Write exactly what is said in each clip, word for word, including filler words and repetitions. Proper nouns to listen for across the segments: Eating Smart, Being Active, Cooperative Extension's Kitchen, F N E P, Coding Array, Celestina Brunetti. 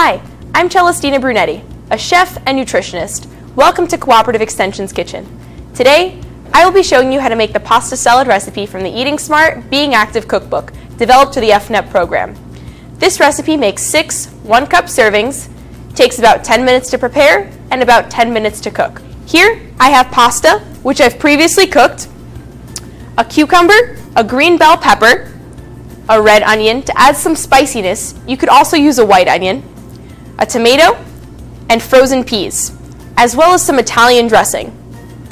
Hi, I'm Celestina Brunetti, a chef and nutritionist. Welcome to Cooperative Extension's Kitchen. Today, I will be showing you how to make the pasta salad recipe from the Eating Smart, Being Active cookbook, developed through the F N E P program. This recipe makes six one-cup servings, takes about ten minutes to prepare, and about ten minutes to cook. Here, I have pasta, which I've previously cooked, a cucumber, a green bell pepper, a red onion to add some spiciness. You could also use a white onion, a tomato, and frozen peas, as well as some Italian dressing.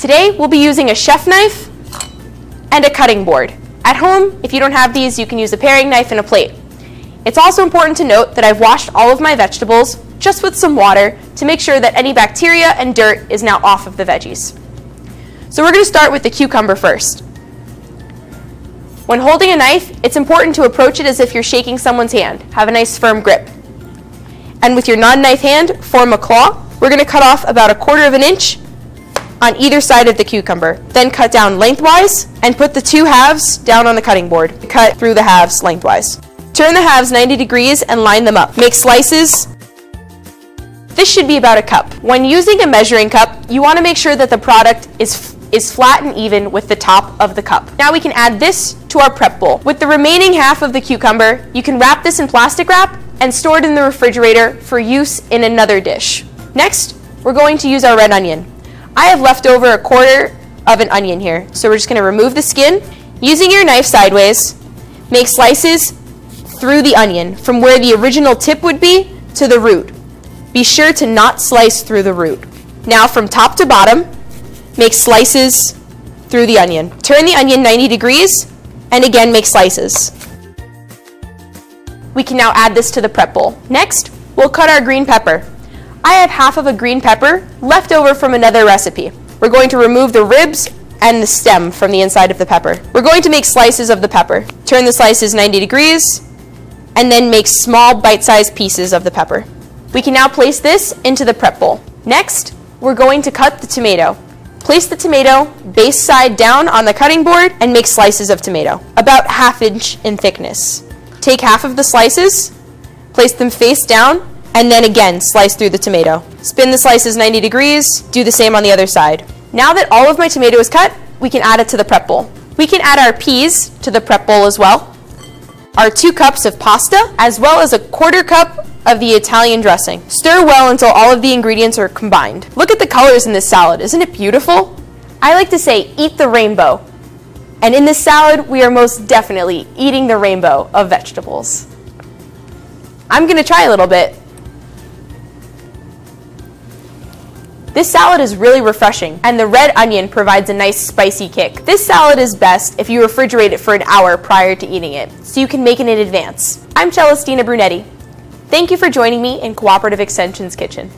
Today, we'll be using a chef knife and a cutting board. At home, if you don't have these, you can use a paring knife and a plate. It's also important to note that I've washed all of my vegetables just with some water to make sure that any bacteria and dirt is now off of the veggies. So we're going to start with the cucumber first. When holding a knife, it's important to approach it as if you're shaking someone's hand. Have a nice firm grip. And with your non-knife hand, form a claw. We're going to cut off about a quarter of an inch on either side of the cucumber. Then cut down lengthwise and put the two halves down on the cutting board. Cut through the halves lengthwise. Turn the halves ninety degrees and line them up. Make slices. This should be about a cup. When using a measuring cup, you want to make sure that the product is, is flat and even with the top of the cup. Now we can add this to our prep bowl. With the remaining half of the cucumber, you can wrap this in plastic wrap and store it in the refrigerator for use in another dish. Next, we're going to use our red onion. I have left over a quarter of an onion here, so we're just going to remove the skin. Using your knife sideways, make slices through the onion from where the original tip would be to the root. Be sure to not slice through the root. Now from top to bottom, make slices through the onion. Turn the onion ninety degrees and again make slices. We can now add this to the prep bowl. Next, we'll cut our green pepper. I have half of a green pepper left over from another recipe. We're going to remove the ribs and the stem from the inside of the pepper. We're going to make slices of the pepper. Turn the slices ninety degrees and then make small bite-sized pieces of the pepper. We can now place this into the prep bowl. Next, we're going to cut the tomato. Place the tomato base side down on the cutting board and make slices of tomato, about half inch in thickness. Take half of the slices, place them face down, and then again slice through the tomato. Spin the slices ninety degrees, do the same on the other side. Now that all of my tomato is cut, we can add it to the prep bowl. We can add our peas to the prep bowl as well, our two cups of pasta, as well as a quarter cup of the Italian dressing. Stir well until all of the ingredients are combined. Look at the colors in this salad. Isn't it beautiful? I like to say, eat the rainbow. And in this salad, we are most definitely eating the rainbow of vegetables. I'm gonna try a little bit. This salad is really refreshing, and the red onion provides a nice spicy kick. This salad is best if you refrigerate it for an hour prior to eating it, so you can make it in advance. I'm Celestina Brunetti. Thank you for joining me in Cooperative Extension's Kitchen.